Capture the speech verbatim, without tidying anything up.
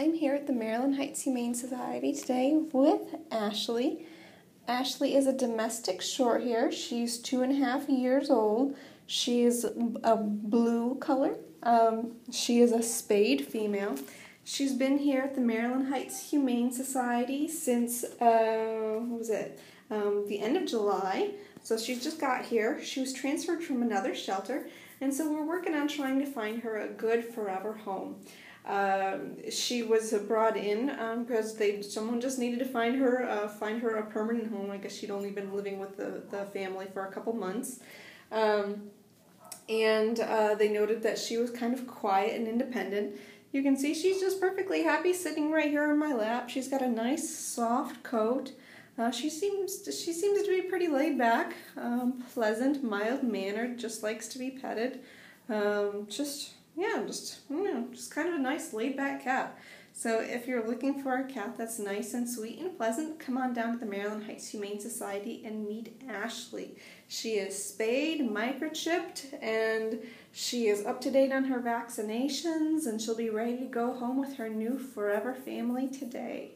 I'm here at the Maryland Heights Humane Society today with Ashley. Ashley is a domestic short hair. She's two and a half years old. She is a blue color. Um, she is a spayed female. She's been here at the Maryland Heights Humane Society since, uh, what was it, um, the end of July. So she just got here. She was transferred from another shelter. And so we're working on trying to find her a good forever home. Um, she was brought in um, because they someone just needed to find her uh, find her a permanent home. I guess she'd only been living with the, the family for a couple months. Um, and uh, they noted that she was kind of quiet and independent. You can see she's just perfectly happy sitting right here on my lap. She's got a nice soft coat. Uh, she seems to, she seems to be pretty laid back, um, pleasant, mild-mannered, just likes to be petted. Um, just, yeah, just, you know, just kind of a nice laid-back cat. So if you're looking for a cat that's nice and sweet and pleasant, come on down to the Maryland Heights Humane Society and meet Ashley. She is spayed, microchipped, and she is up to date on her vaccinations, and she'll be ready to go home with her new forever family today.